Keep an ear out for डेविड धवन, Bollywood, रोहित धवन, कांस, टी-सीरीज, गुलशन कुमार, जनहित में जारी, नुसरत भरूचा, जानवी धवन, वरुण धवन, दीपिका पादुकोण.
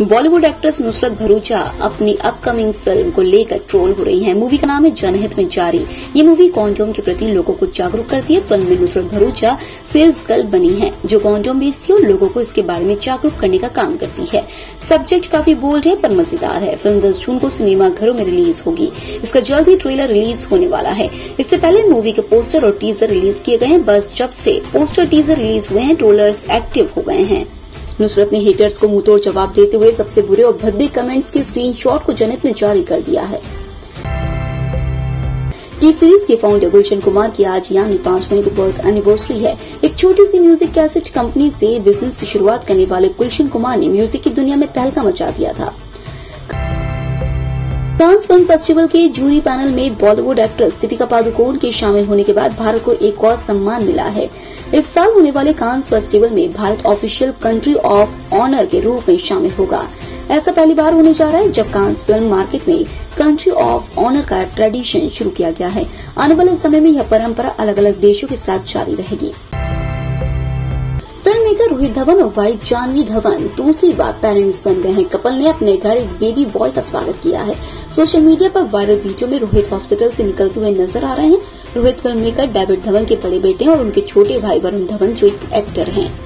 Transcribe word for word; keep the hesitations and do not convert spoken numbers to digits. Bollywood actress नुसरत भरूचा अपनी upcoming film को लेकर ट्रोल हो रही हैं। मूवी का नाम है जनहित में जारी। ये मूवी कॉन्डोम के प्रति लोगों को जागरूक करती है। फिल्म में नुसरत भरूचा सेल्स गर्ल बनी है जो कॉन्डोम बेचती है और लोगों को इसके बारे में जागरूक करने का काम करती है। सब्जेक्ट काफी बोल्ड है पर मजेदार है। फिल्म दस जून को सिनेमाघरों में रिलीज होगी। इसका जल्द ही ट्रेलर रिलीज होने वाला है। इससे पहले मूवी के पोस्टर और टीजर रिलीज किए गए हैं। बस जब से पोस्टर टीजर रिलीज हुए हैं ट्रोलर्स एक्टिव हो गए हैं। नुसरत ने हेटर्स को मुंहतोड़ जवाब देते हुए सबसे बुरे और भद्दे कमेंट्स के स्क्रीनशॉट को जनहित में जारी कर दिया है। टी सीरीज के फाउंडर गुलशन कुमार की आज यानी पांच मई को बर्थ एनिवर्सरी है। एक छोटी सी म्यूजिक कैसेट कंपनी से बिजनेस की शुरुआत करने वाले गुलशन कुमार ने म्यूजिक की दुनिया में तहलका मचा दिया था। कांस फिल्म फेस्टिवल के जूरी पैनल में बॉलीवुड एक्ट्रेस दीपिका पादुकोण के शामिल होने के बाद भारत को एक और सम्मान मिला है। इस साल होने वाले कांस फेस्टिवल में Bharat official country of honour के रूप में शामिल होगा। ऐसा पहली बार होने जा रहा है जब कांस फिल्म मार्केट में कंट्री ऑफ ऑनर का ट्रेडिशन शुरू किया गया है। आने वाले समय में यह परंपरा अलग अलग देशों के साथ जारी रहेगी। फिल्म मेकर रोहित धवन और वाइफ जानवी धवन दूसरी बार पेरेंट्स बन गए हैं। कपल ने अपने घर एक बेबी बॉय का स्वागत किया है। सोशल मीडिया पर वायरल वीडियो में रोहित हॉस्पिटल से निकलते हुए नजर आ रहे हैं। Rohit film maker डेविड धवन के बड़े बेटे और उनके छोटे भाई वरुण धवन जो एक एक्टर हैं।